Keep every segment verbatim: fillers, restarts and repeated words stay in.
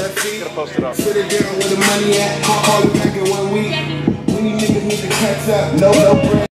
Sitting there with the money at, call it back in one week. When you niggas need to catch up, no, no bread.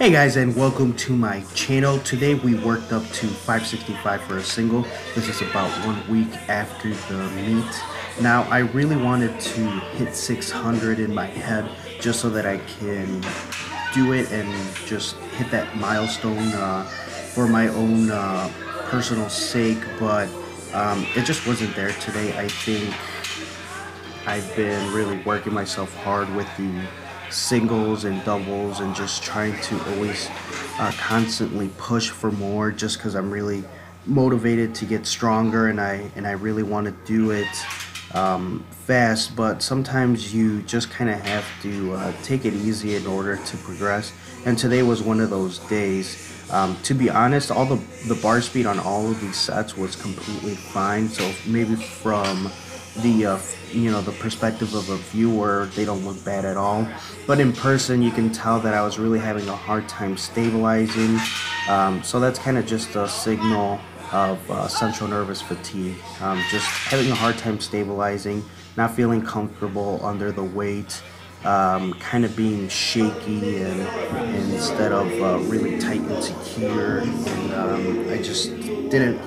Hey guys, and welcome to my channel. Today we worked up to five sixty-five for a single. This is about one week after the meet. Now I really wanted to hit six hundred in my head just so that I can do it and just hit that milestone uh, for my own uh, personal sake, but um, it just wasn't there today. I think I've been really working myself hard with the singles and doubles and just trying to always uh, constantly push for more, just because I'm really motivated to get stronger and I and I really want to do it um, fast, but sometimes you just kind of have to uh, take it easy in order to progress, and today was one of those days. Um, to be honest, all the, the bar speed on all of these sets was completely fine, so maybe from the uh, you know the perspective of a viewer, they don't look bad at all, but in person you can tell that I was really having a hard time stabilizing, um, so that's kind of just a signal of uh, central nervous fatigue, um, just having a hard time stabilizing, not feeling comfortable under the weight, um, kind of being shaky and, and instead of uh, really tight and secure, and um, I just didn't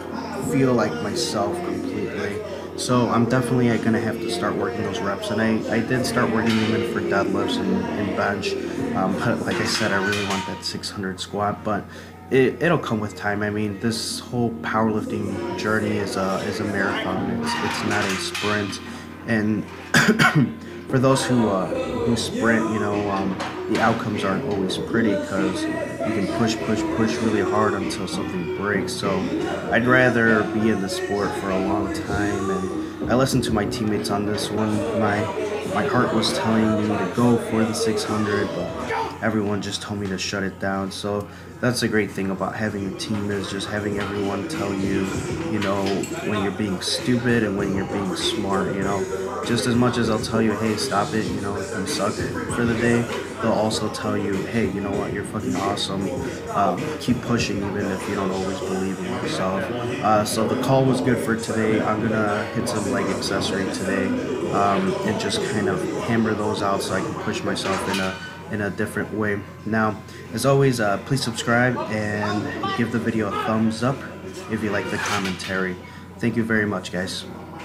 feel like myself completely. So I'm definitely going to have to start working those reps, and I, I did start working them in for deadlifts and, and bench, um, but like I said, I really want that six hundred squat, but it, it'll come with time. I mean, this whole powerlifting journey is a, is a marathon, it's, it's not a sprint, and for those who, uh, who sprint, you know, um, the outcomes aren't always pretty, because you can push, push, push really hard until something breaks. So I'd rather be in the sport for a long time, and I listened to my teammates on this one. My my heart was telling me to go for the six hundred, but everyone just told me to shut it down. So that's a great thing about having a team, is just having everyone tell you, you know, when you're being stupid and when you're being smart, you know. Just as much as I'll tell you, hey, stop it, you know, you suck for the day, they'll also tell you, hey, you know what, you're fucking awesome, um, keep pushing even if you don't always believe in yourself. Uh, so the call was good for today. I'm gonna hit some leg accessory today, um, and just kind of hammer those out so I can push myself in a in a different way. Now, as always, uh, please subscribe and give the video a thumbs up if you like the commentary. Thank you very much, guys.